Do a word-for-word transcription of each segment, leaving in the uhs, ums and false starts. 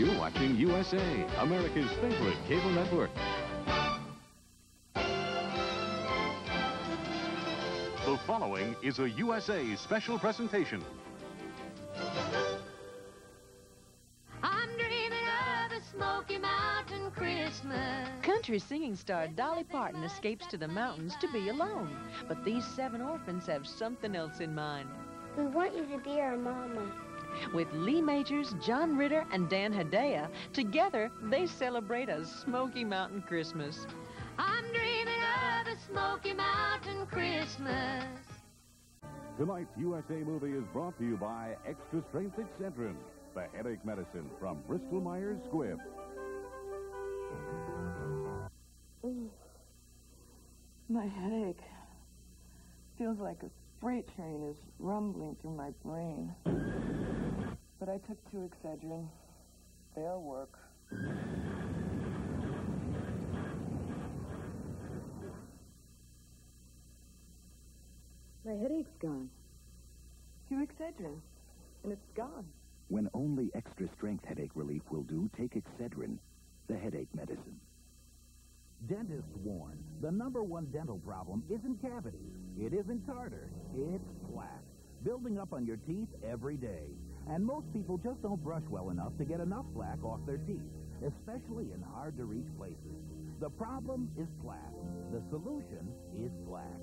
You're watching U S A, America's favorite cable network. The following is a U S A special presentation. I'm dreaming of a Smoky Mountain Christmas. Country singing star Dolly Parton escapes to the mountains to be alone. But these seven orphans have something else in mind. We want you to be our mama. With Lee Majors, John Ritter, and Dan Hedaya, together they celebrate a Smoky Mountain Christmas. I'm dreaming of a Smoky Mountain Christmas. Tonight's U S A Movie is brought to you by Extra Strength Excedrin, the headache medicine from Bristol Myers Squibb. Ooh, my headache feels like a freight train is rumbling through my brain. But I took two Excedrin. They'll work. My headache's gone. Two Excedrin, and it's gone. When only Extra Strength headache relief will do, take Excedrin, the headache medicine. Dentists warn, the number one dental problem isn't cavities, it isn't tartar, it's plaque. Building up on your teeth every day. And most people just don't brush well enough to get enough plaque off their teeth, especially in hard-to-reach places. The problem is Plax. The solution is Plax.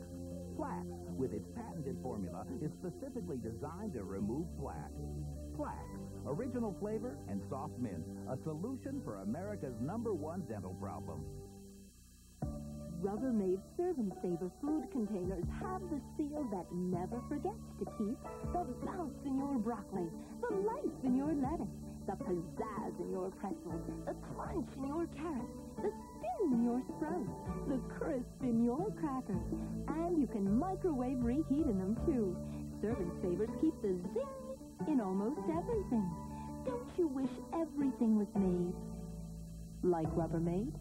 Plax, with its patented formula, is specifically designed to remove plaque. Plax, original flavor and soft mint, a solution for America's number one dental problem. Rubbermaid Servant Saver food containers have the seal that never forgets to keep the bounce in your broccoli, the life in your lettuce, the pizzazz in your pretzels, the crunch in your carrots, the spin in your sprouts, the crisp in your crackers. And you can microwave reheat in them, too. Servant Savers keep the zing in almost everything. Don't you wish everything was made like Rubbermaid?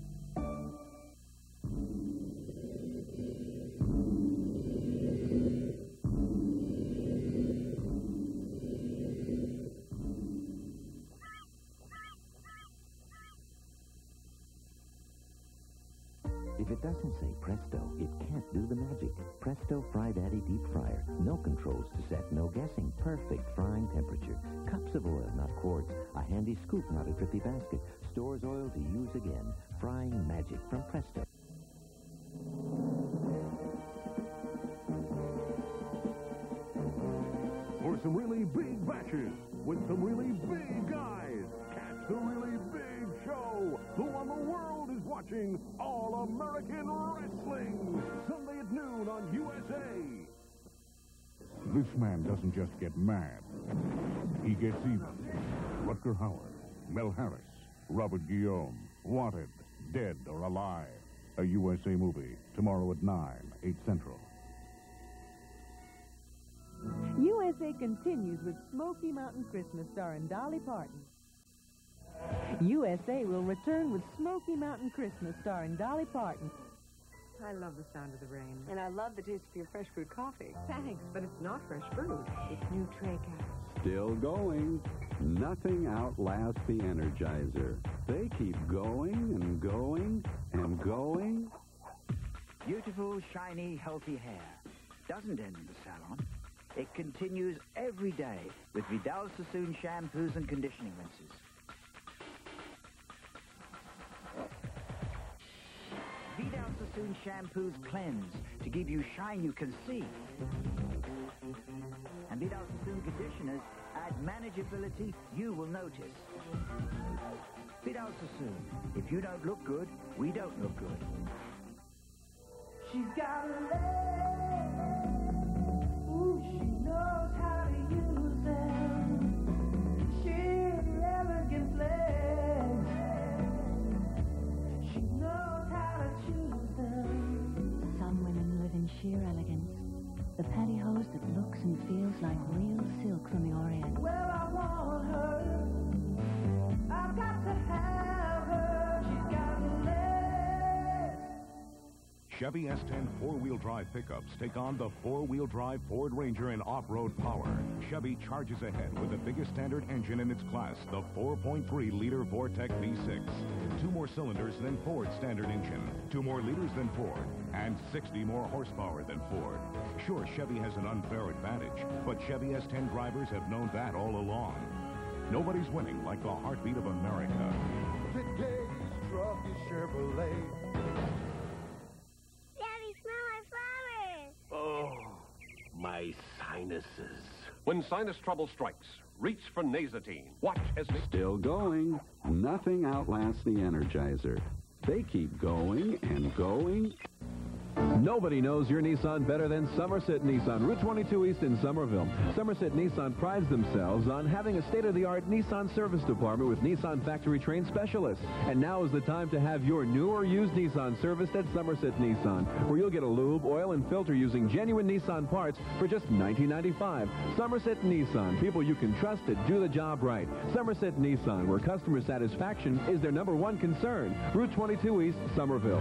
If it doesn't say Presto, it can't do the magic. Presto Fry Daddy Deep Fryer. No controls to set, no guessing. Perfect frying temperature. Cups of oil, not quarts. A handy scoop, not a drippy basket. Stores oil to use again. Frying magic from Presto. For some really big batches, with some really big guys, catch the really big show, the one the world is watching, All American Wrestling, Sunday at noon on U S A. This man doesn't just get mad, he gets even. Rutger Howard, Mel Harris, Robert Guillaume, wanted, dead or alive. A U S A Movie, tomorrow at nine, eight Central. U S A continues with Smoky Mountain Christmas starring Dolly Parton. U S A will return with Smoky Mountain Christmas starring Dolly Parton. I love the sound of the rain. And I love the taste of your fresh brewed coffee. Thanks, but it's not fresh brewed. It's new Tray Cash. Still going. Nothing outlasts the Energizer. They keep going and going and going. Beautiful, shiny, healthy hair. Doesn't end in the salon. It continues every day with Vidal Sassoon shampoos and conditioning rinses. Vidal Sassoon shampoos cleanse to give you shine you can see. And Vidal Sassoon conditioners add manageability you will notice. Vidal Sassoon, if you don't look good, we don't look good. She's got a leg. Ooh, she knows how to use them. She's elegant legs. She knows how to choose them. Some women live in sheer elegance. The pantyhose that looks and feels like real silk from the Orient. Well, I want her. I've got to have her. She's got legs. Chevy S ten four-wheel drive pickups take on the four-wheel drive Ford Ranger in off-road power. Chevy charges ahead with the biggest standard engine in its class, the four point three liter Vortec V six. Two more cylinders than Ford's standard engine, two more liters than Ford, and sixty more horsepower than Ford. Sure, Chevy has an unfair advantage, but Chevy S ten drivers have known that all along. Nobody's winning like the heartbeat of America. Today's truck is Chevrolet. My sinuses. When sinus trouble strikes, reach for Nasatine. Watch as they... Still going. Nothing outlasts the Energizer. They keep going and going. Nobody knows your Nissan better than Somerset Nissan, Route twenty-two East in Somerville. Somerset Nissan prides themselves on having a state-of-the-art Nissan service department with Nissan factory-trained specialists. And now is the time to have your new or used Nissan serviced at Somerset Nissan, where you'll get a lube, oil, and filter using genuine Nissan parts for just nineteen ninety-five dollars. Somerset Nissan, people you can trust to do the job right. Somerset Nissan, where customer satisfaction is their number one concern. Route twenty-two East, Somerville.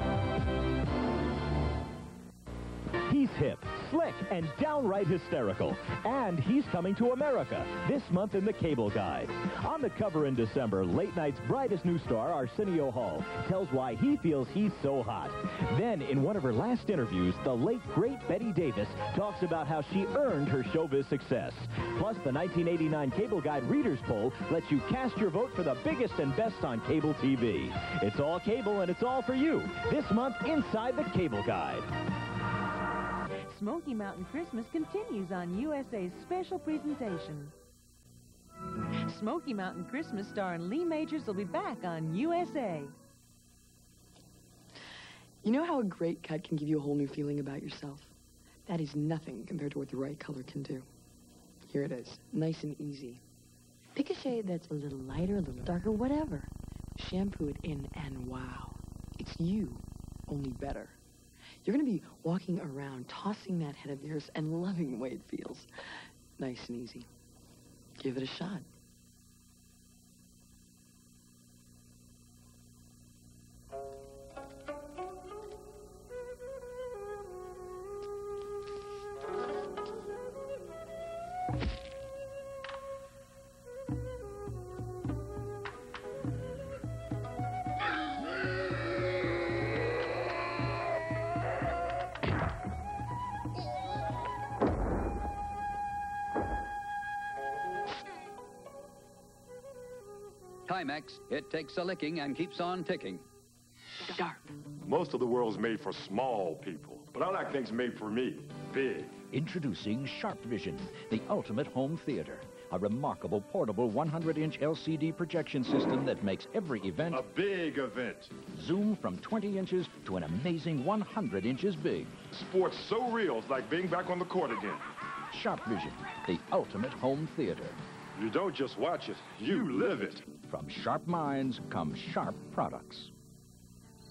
He's hip, slick, and downright hysterical. And he's coming to America this month in The Cable Guide. On the cover in December, late night's brightest new star, Arsenio Hall, tells why he feels he's so hot. Then, in one of her last interviews, the late, great Bette Davis talks about how she earned her showbiz success. Plus, the nineteen eighty-nine Cable Guide Readers Poll lets you cast your vote for the biggest and best on cable T V. It's all cable, and it's all for you. This month, inside The Cable Guide. Smoky Mountain Christmas continues on U S A's special presentation. Smoky Mountain Christmas star Lee Majors will be back on U S A. You know how a great cut can give you a whole new feeling about yourself? That is nothing compared to what the right color can do. Here it is, Nice and Easy. Pick a shade that's a little lighter, a little darker, whatever. Shampoo it in and wow. It's you, only better. You're going to be walking around, tossing that head of yours and loving the way it feels. Nice and Easy. Give it a shot. Timex, it takes a licking and keeps on ticking. Sharp. Most of the world's made for small people, but I like things made for me, big. Introducing Sharp Vision, the ultimate home theater. A remarkable portable one hundred inch L C D projection system that makes every event... a big event. Zoom from twenty inches to an amazing one hundred inches big. Sports so real, it's like being back on the court again. Sharp Vision, the ultimate home theater. You don't just watch it, you live it. From Sharp Minds come Sharp products.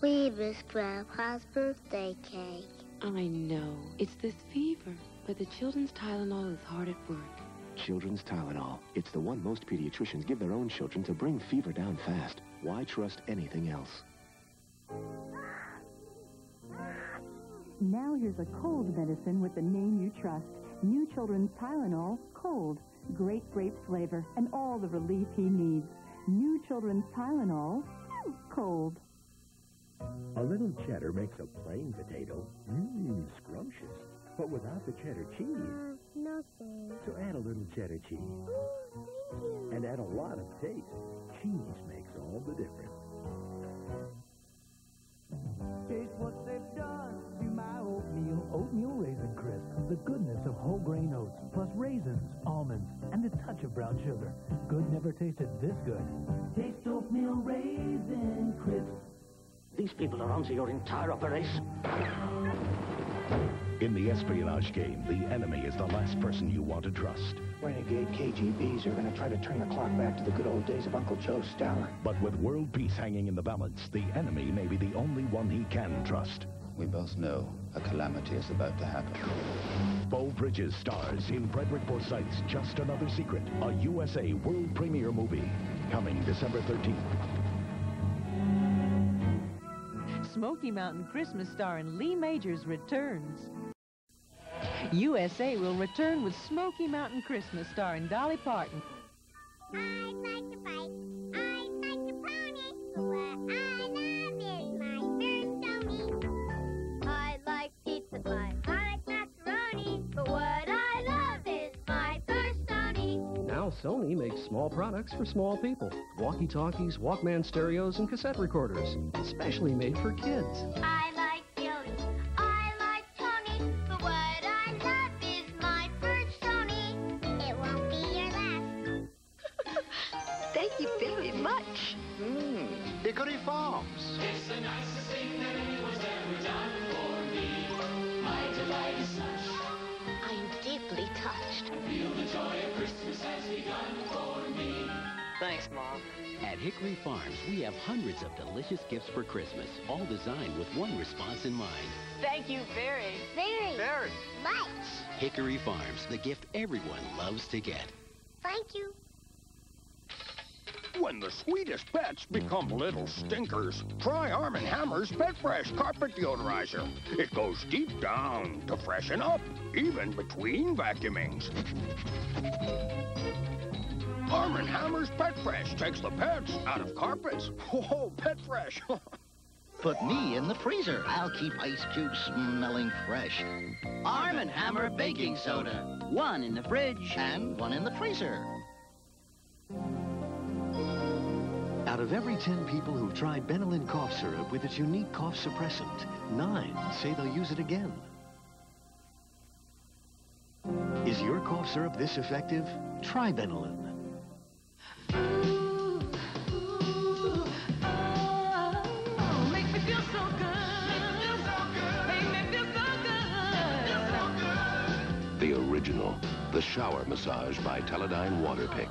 We miss Grandpa's birthday cake. I know. It's this fever, but the children's Tylenol is hard at work. Children's Tylenol. It's the one most pediatricians give their own children to bring fever down fast. Why trust anything else? Now here's a cold medicine with the name you trust. New children's Tylenol, cold. Great grape flavor and all the relief he needs. New children's Tylenol, cold. A little cheddar makes a plain potato, mmm, scrumptious. But without the cheddar cheese. Uh, nothing. So add a little cheddar cheese. Ooh, and add a lot of taste. Cheese makes all the difference. Taste what they've done to my oatmeal. Oatmeal Raisin Crisp. The goodness of whole grain oats, plus raisins, almonds, and a touch of brown sugar. Good never tasted this good. Taste Oatmeal Raisin Crisp. These people are onto your entire operation. In the espionage game, the enemy is the last person you want to trust. Renegade K G Bs are going to try to turn the clock back to the good old days of Uncle Joe Stalin. But with world peace hanging in the balance, the enemy may be the only one he can trust. We both know a calamity is about to happen. Beau Bridges stars in Frederick Forsyth's Just Another Secret, a U S A world premiere movie, coming December thirteenth. Smoky Mountain Christmas starring Lee Majors returns. U S A will return with Smoky Mountain Christmas starring Dolly Parton. I like to fight. I like to pony. What I love is my Thursday. I like pizza pie. I like macaroni. But what I love is my Thursday. Now Sony makes small products for small people. Walkie-talkies, Walkman stereos, and cassette recorders. Especially made for kids. I like Billy. I like Tony. But what I love is my first Tony. It won't be your last. Thank you very much. Mmm, Hickory Farms. It's the nicest thing that anyone's ever done for me. My delight is such. I'm deeply touched. Feel the joy of Christmas has begun for me. Thanks, Mom. At Hickory Farms, we have hundreds of delicious gifts for Christmas, all designed with one response in mind. Thank you very, very, very much. Hickory Farms, the gift everyone loves to get. Thank you. When the sweetest pets become little stinkers, try Arm and Hammer's PetFresh Carpet Deodorizer. It goes deep down to freshen up, even between vacuumings. Arm and Hammer's PetFresh takes the pets out of carpets. Whoa, PetFresh. Put me in the freezer. I'll keep ice cubes smelling fresh. Arm and Hammer baking soda. One in the fridge and one in the freezer. Out of every ten people who've tried Benylin cough syrup with its unique cough suppressant, nine say they'll use it again. Is your cough syrup this effective? Try Benylin. The original, the shower massage by Teledyne Waterpick.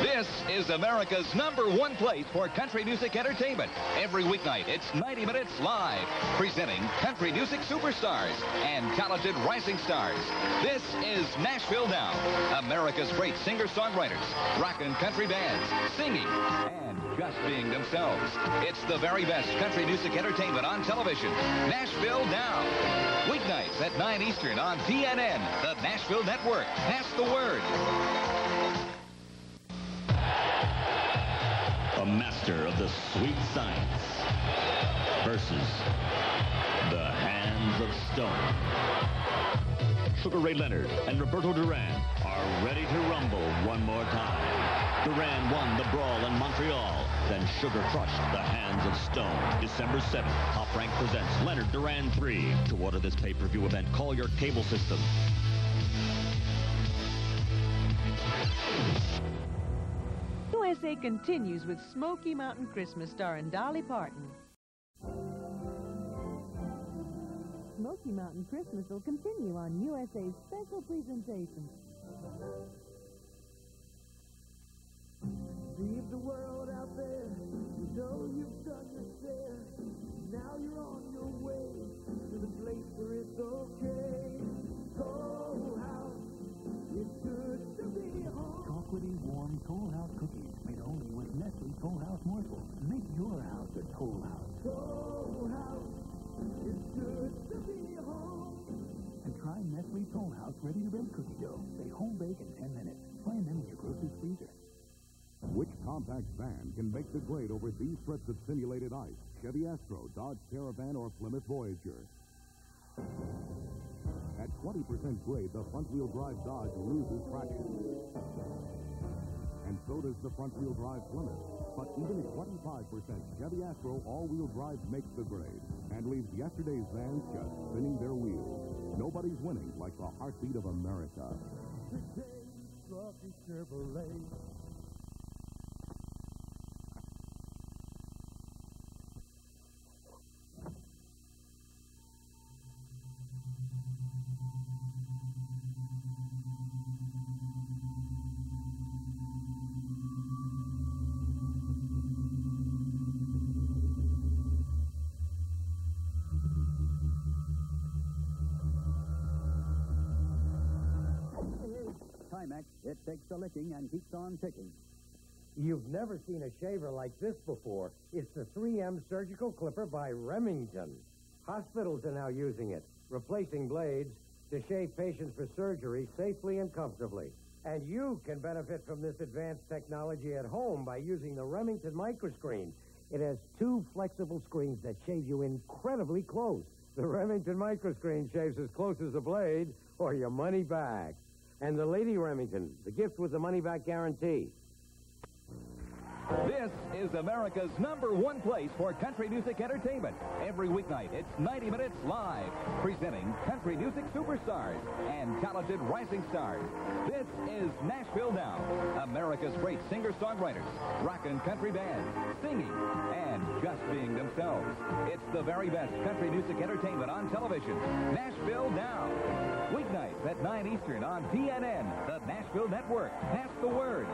This is America's number one place for country music entertainment. Every weeknight, it's ninety minutes live, presenting country music superstars and talented rising stars. This is Nashville Now, America's great singer-songwriters, rock and country bands, singing, and just being themselves. It's the very best country music entertainment on television. Nashville Now. Weeknights at nine Eastern on T N N, the Nashville Network. Pass the word. A master of the sweet science versus the hands of stone. Sugar Ray Leonard and Roberto Duran are ready to rumble one more time. Duran won the brawl in Montreal, then Sugar crushed the hands of stone. December seventh, Top Rank presents Leonard Duran three. To order this pay-per-view event, call your cable system. U S A continues with Smoky Mountain Christmas starring Dolly Parton. Smoky Mountain Christmas will continue on U S A's special presentation. Leave the world out there. You know you've done your share. Now you're on your way to the place where it's okay. Toll House, it's good to be home. Chocolatey warm Toll House cookies. Nestle Toll House morsels. Make your house a Toll House. Toll House, it's good to be home. And try Nestle Toll House ready-to-bake cookie dough. They home bake in ten minutes. Find them in your grocery freezer. Which compact van can make the grade over these threats of simulated ice? Chevy Astro, Dodge Caravan, or Plymouth Voyager? At twenty percent grade, the front-wheel drive Dodge loses traction. And so does the front-wheel drive Plymouth. But even at twenty-five percent, Chevy Astro all-wheel drive makes the grade and leaves yesterday's vans just spinning their wheels. Nobody's winning like the heartbeat of America. Today's Lucky Chevrolet. It takes a licking and keeps on ticking. You've never seen a shaver like this before. It's the three M Surgical Clipper by Remington. Hospitals are now using it, replacing blades to shave patients for surgery safely and comfortably. And you can benefit from this advanced technology at home by using the Remington Micro Screen. It has two flexible screens that shave you incredibly close. The Remington Micro Screen shaves as close as the blade or your money back. And the Lady Remington, the gift with the money-back guarantee. This is America's number one place for country music entertainment. Every weeknight, it's ninety minutes live, presenting country music superstars and talented rising stars. This is Nashville Now, America's great singer-songwriters, rock and country bands, singing, and just being themselves. It's the very best country music entertainment on television. Nashville Now. Weeknights at nine Eastern on T N N, the Nashville Network. Pass the word.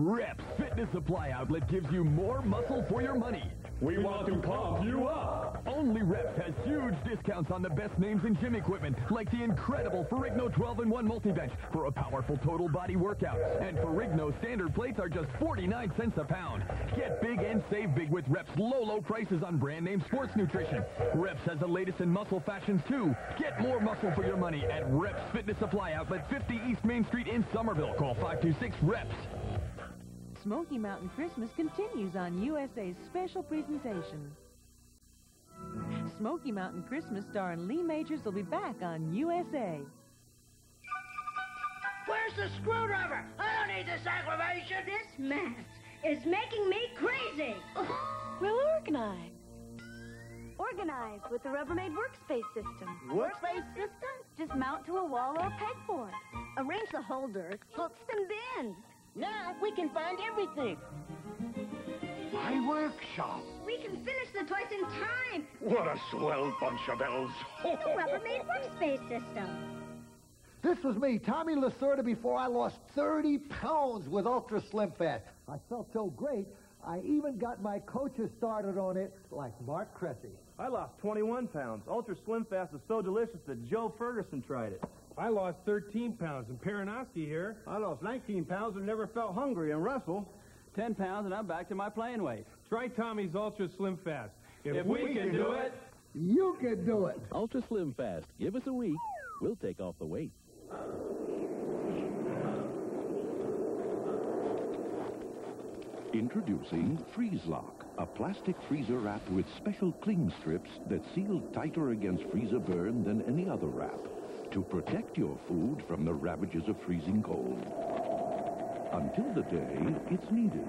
Reps Fitness Supply Outlet gives you more muscle for your money. We want to pump you up. Only Reps has huge discounts on the best names in gym equipment, like the incredible Ferrigno twelve in one multi-bench for a powerful total body workout. And Ferrigno standard plates are just forty-nine cents a pound. Get big and save big with Reps' low, low prices on brand name sports nutrition. Reps has the latest in muscle fashions, too. Get more muscle for your money at Reps Fitness Supply Outlet, fifty East Main Street in Somerville. Call five two six REPS. Smoky Mountain Christmas continues on U S A's special presentation. Smoky Mountain Christmas star and Lee Majors will be back on U S A. Where's the screwdriver? I don't need this aggravation. This mess is making me crazy. We'll organize. Organize with the Rubbermaid workspace system. Workspace system? Just mount to a wall or a pegboard. Arrange the holders, hooks, and bins. Now we can find everything. My workshop. We can finish the toys in time. What a swell bunch of elves. The Rubbermaid workspace system. This was me, Tommy Lacerda, before I lost thirty pounds with Ultra Slim-Fast. I felt so great, I even got my coaches started on it, like Mark Cressy. I lost twenty-one pounds. Ultra Slim-Fast was so delicious that Joe Ferguson tried it. I lost thirteen pounds, and Perinoski here. I lost nineteen pounds and never felt hungry, and Russell, ten pounds, and I'm back to my playing weight. Try Tommy's Ultra Slim Fast. If, if we, we can, can do it, it, you can do it. Ultra Slim Fast. Give us a week. We'll take off the weight. Introducing Freeze Lock, a plastic freezer wrap with special cling strips that seal tighter against freezer burn than any other wrap, to protect your food from the ravages of freezing cold. Until the day it's needed.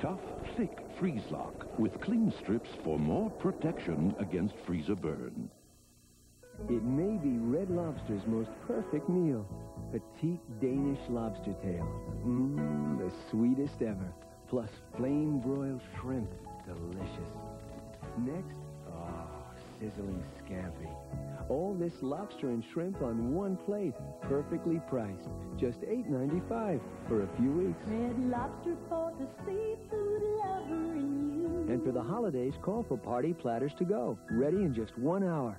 Tough, thick Freeze Lock with cling strips for more protection against freezer burn. It may be Red Lobster's most perfect meal. Petite Danish lobster tail. Mmm, the sweetest ever. Plus flame broiled shrimp. Delicious. Next, sizzling scampi. All this lobster and shrimp on one plate, perfectly priced. Just eight ninety-five for a few weeks. Red Lobster, for the seafood lover in you. And for the holidays, call for party platters to go. Ready in just one hour.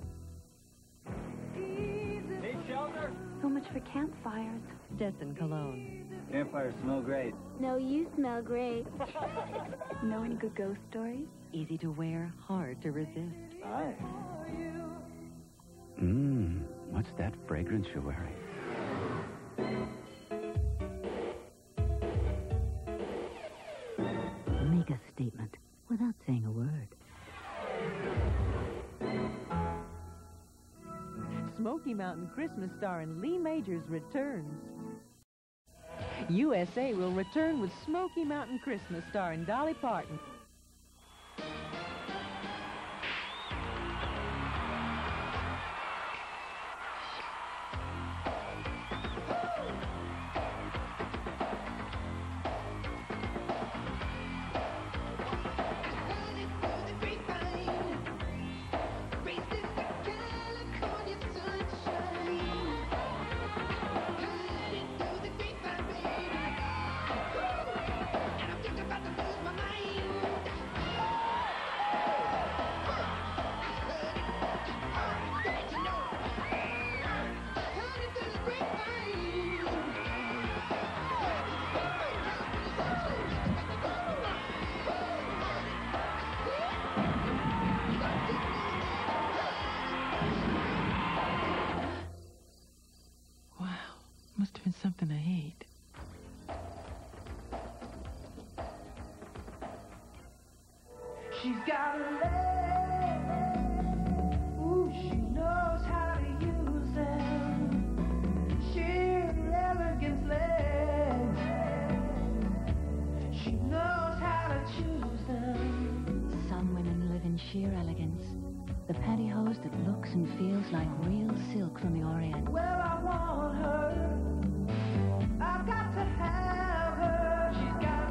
Need shelter? So much for campfires. Destin Cologne. Campfires smell great. No, you smell great. Know any good ghost stories? Easy to wear, hard to resist. Hi. Mmm, what's that fragrance you're wearing? Make a statement without saying a word. Smoky Mountain Christmas star and Lee Majors returns. U S A will return with Smoky Mountain Christmas star and Dolly Parton. Must have been something I ate. She's got a leg. Ooh, she knows how to use it. She's an elegant leg. She knows how to choose them. Some women live in sheer elegance. The pantyhose that looks and feels like real silk from the Orient. Well, I want her. I've got to have her. She's got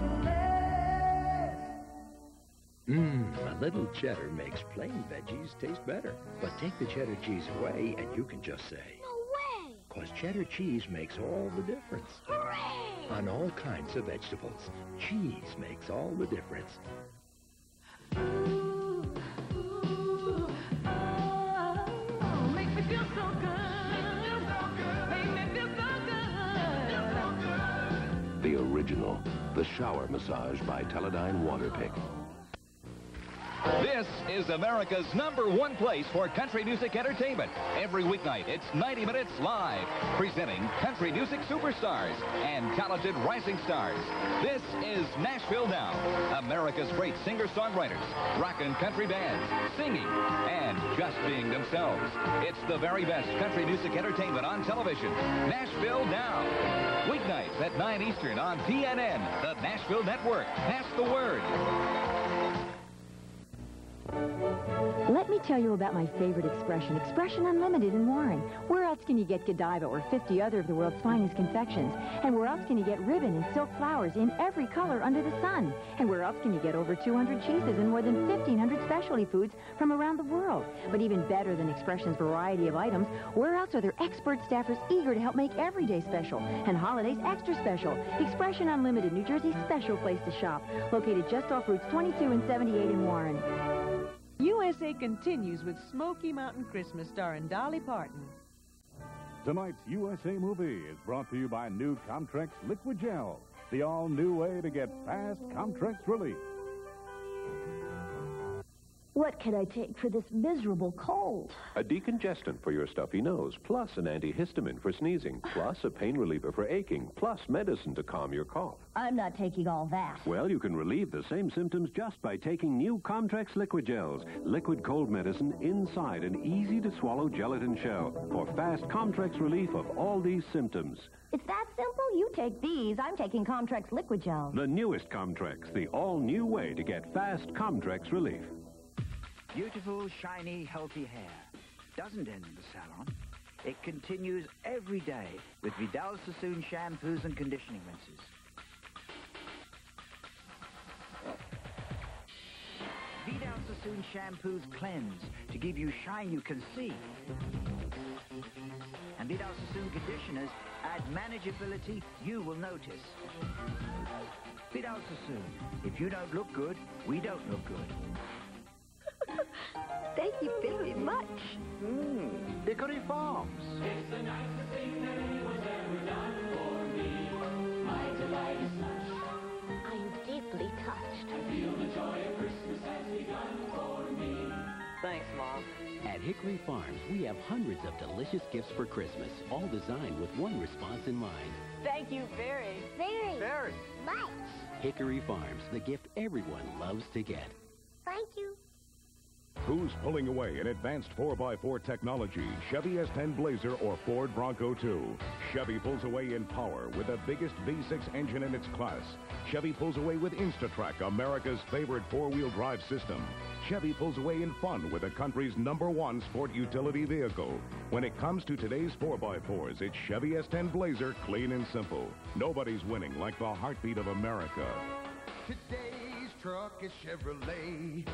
legs. Mmm, a little cheddar makes plain veggies taste better. But take the cheddar cheese away and you can just say... No way! Because cheddar cheese makes all the difference. Hooray! On all kinds of vegetables, cheese makes all the difference. Original, the shower massage by Teledyne Waterpick. This is America's number one place for country music entertainment. Every weeknight, it's ninety minutes live, presenting country music superstars and talented rising stars. This is Nashville Now, America's great singer-songwriters, rock and country bands, singing, and just being themselves. It's the very best country music entertainment on television. Nashville Now. Weeknights at nine Eastern on T N N, the Nashville Network. Pass the word. Let me tell you about my favorite Expression, Expression Unlimited in Warren. Where else can you get Godiva or fifty other of the world's finest confections? And where else can you get ribbon and silk flowers in every color under the sun? And where else can you get over two hundred cheeses and more than fifteen hundred specialty foods from around the world? But even better than Expression's variety of items, where else are there expert staffers eager to help make every day special and holidays extra special? Expression Unlimited, New Jersey's special place to shop. Located just off routes twenty-two and seventy-eight in Warren. U S A continues with Smoky Mountain Christmas, starring Dolly Parton. Tonight's U S A movie is brought to you by new Comtrex Liqui-Gels, the all-new way to get fast Comtrex relief. What can I take for this miserable cold? A decongestant for your stuffy nose, plus an antihistamine for sneezing, plus a pain reliever for aching, plus medicine to calm your cough. I'm not taking all that. Well, you can relieve the same symptoms just by taking new Comtrex Liqui-Gels. Liquid cold medicine inside an easy-to-swallow gelatin shell for fast Comtrex relief of all these symptoms. It's that simple. You take these. I'm taking Comtrex Liqui-Gels. The newest Comtrex, the all-new way to get fast Comtrex relief. Beautiful, shiny, healthy hair doesn't end in the salon. It continues every day with Vidal Sassoon shampoos and conditioning rinses. Vidal Sassoon shampoos cleanse to give you shine you can see. And Vidal Sassoon conditioners add manageability you will notice. Vidal Sassoon. If you don't look good, we don't look good. Thank you very much. Mmm, Hickory Farms. It's the nicest thing that anyone's ever done for me. My delight is such. I'm deeply touched. I feel the joy of Christmas has begun for me. Thanks, Mom. At Hickory Farms, we have hundreds of delicious gifts for Christmas, all designed with one response in mind. Thank you very, very, very much. Hickory Farms, the gift everyone loves to get. Thank you. Who's pulling away in advanced four by four technology, Chevy S ten Blazer or Ford Bronco two? Chevy pulls away in power with the biggest V six engine in its class. Chevy pulls away with Instatrac, America's favorite four-wheel drive system. Chevy pulls away in fun with the country's number one sport utility vehicle. When it comes to today's four by fours, it's Chevy S ten Blazer, clean and simple. Nobody's winning like the heartbeat of America. Today's truck is Chevrolet.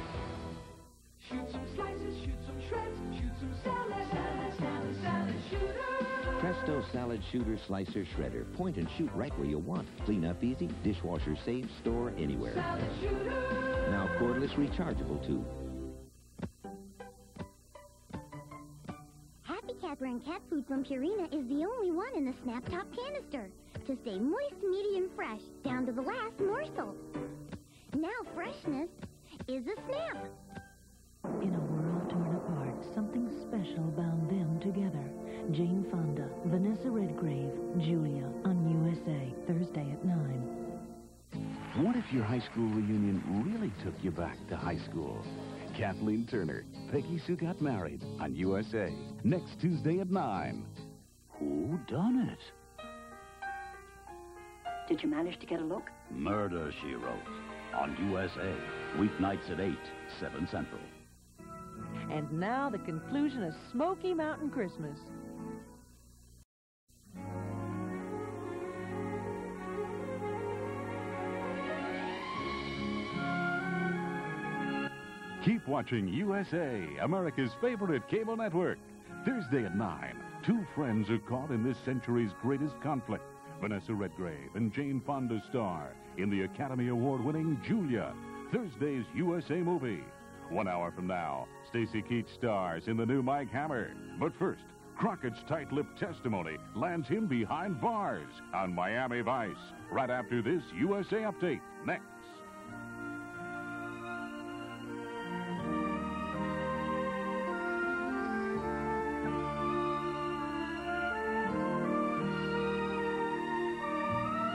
Shoot some slices, shoot some shreds, shoot some salad, salad, salad, salad shooter. Presto Salad Shooter Slicer Shredder. Point and shoot right where you want. Clean up easy, dishwasher safe, store anywhere. Salad shooter. Now cordless rechargeable too. Happy Cat brand cat food from Purina is the only one in the snap top canister. To stay moist, meaty, and fresh, down to the last morsel. Now freshness is a snap. In a world torn apart, something special bound them together. Jane Fonda, Vanessa Redgrave, Julia on U S A, Thursday at nine. What if your high school reunion really took you back to high school? Kathleen Turner, Peggy Sue Got Married on U S A, next Tuesday at nine. Who done it? Did you manage to get a look? Murder, She Wrote on U S A, weeknights at eight, seven Central. And now the conclusion of Smoky Mountain Christmas. Keep watching U S A, America's favorite cable network. Thursday at nine, two friends are caught in this century's greatest conflict. Vanessa Redgrave and Jane Fonda star in the Academy Award-winning Julia, Thursday's U S A movie. One hour from now, Stacy Keach stars in the new Mike Hammer. But first, Crockett's tight-lipped testimony lands him behind bars on Miami Vice. Right after this U S A update, next.